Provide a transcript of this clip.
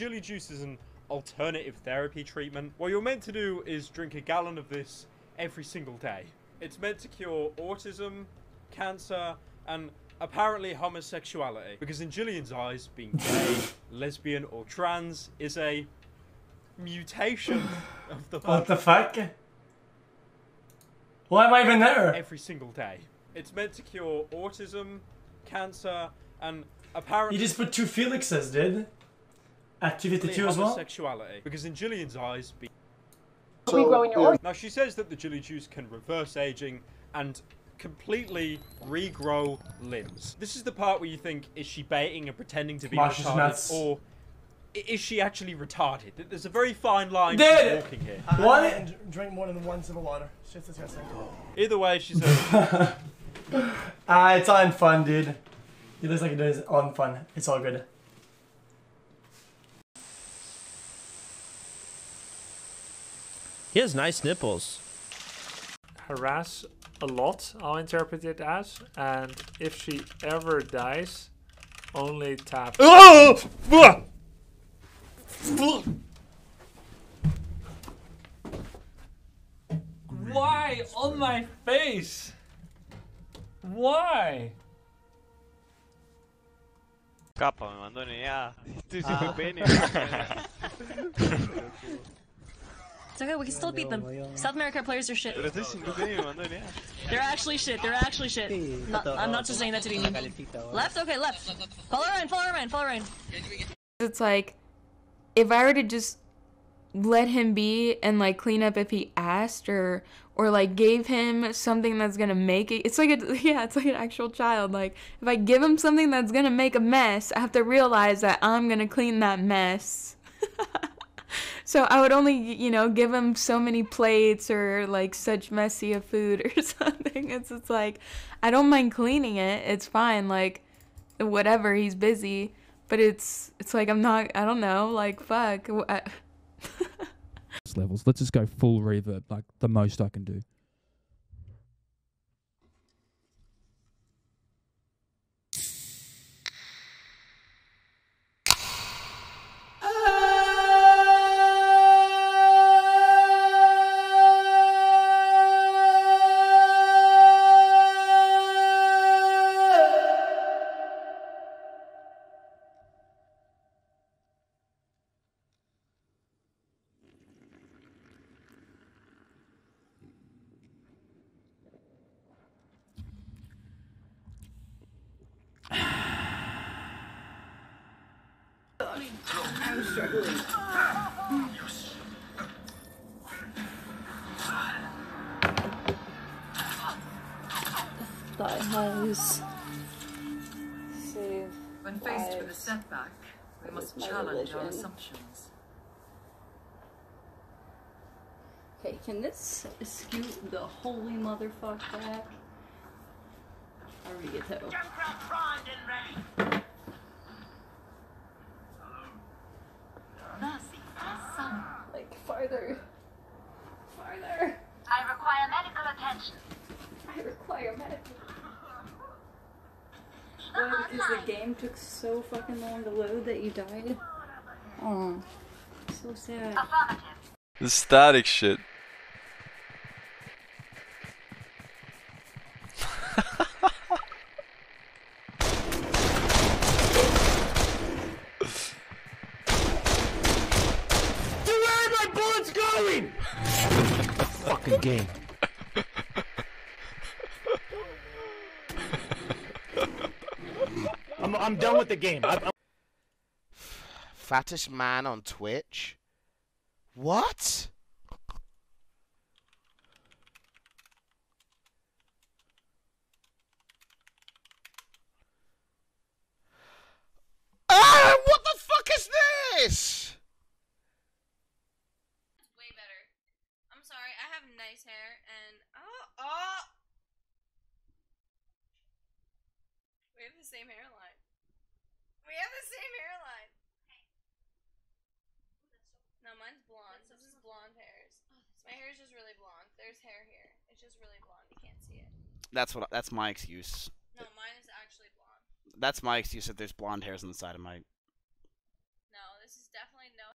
Jilly Juice is an alternative therapy treatment. What you're meant to do is drink a gallon of this every single day. It's meant to cure autism, cancer, and apparently homosexuality. Because in Jillian's eyes, being gay, lesbian, or trans is a mutation of the body. What the fuck? Why am I even there? Every single day. It's meant to cure autism, cancer, and apparently... You just put two Felixes, dude. Activity 2 as well? Sexuality. Because in Jillian's eyes... Now, she says that the Jilly Juice can reverse aging and completely regrow limbs. This is the part where you think, is she baiting and pretending to be retarded? Nuts. Or is she actually retarded? There's a very fine line walking here. What? And drink more than one sip of water. Shit's disgusting. Either way, she says... it's on fun, dude. It looks like it is on fun. It's all good. He has nice nipples. Harass a lot, I'll interpret it as. And if she ever dies, only tap. Oh! Why on my face? Why? Kappa me mandó ni idea. Tú sí me pene. It's okay, we can still beat them. South America players are shit. They're actually shit. They're actually shit. Not, I'm not just saying that to be mean. Left? Okay, left. Follow Ryan, follow Ryan, follow Ryan. It's like, if I were to just let him be and like clean up if he asked or like gave him something that's gonna make it, it's like a, yeah, it's like an actual child. Like, if I give him something that's gonna make a mess, I have to realize that I'm gonna clean that mess. So I would only, you know, give him so many plates or like such messy of food or something. It's just like, I don't mind cleaning it. It's fine. Like, whatever, he's busy. But it's like, I'm not, I don't know, like, fuck. Levels. Let's just go full reverb, like the most I can do. I'm struggling. That house. Save. When faced with a setback, we must challenge our assumptions. Okay, can this scoot the holy motherfucker back? How do we get that? Democrat Frond and ready. Like, farther. Farther. I require medical attention. I require medical. Why? Because the game took so fucking long to load that you died? Oh, so sad. The static shit. Fucking game. I'm done with the game. I'm fattest man on Twitch? What? Ah, what the fuck is this? Nice hair and oh we have the same hairline. We have the same hairline. No, mine's blonde. This is blonde hairs. My hair is just really blonde. There's hair here. It's just really blonde. You can't see it. That's my excuse. No, mine is actually blonde. That's my excuse that there's blonde hairs on the side of my. No, this is definitely know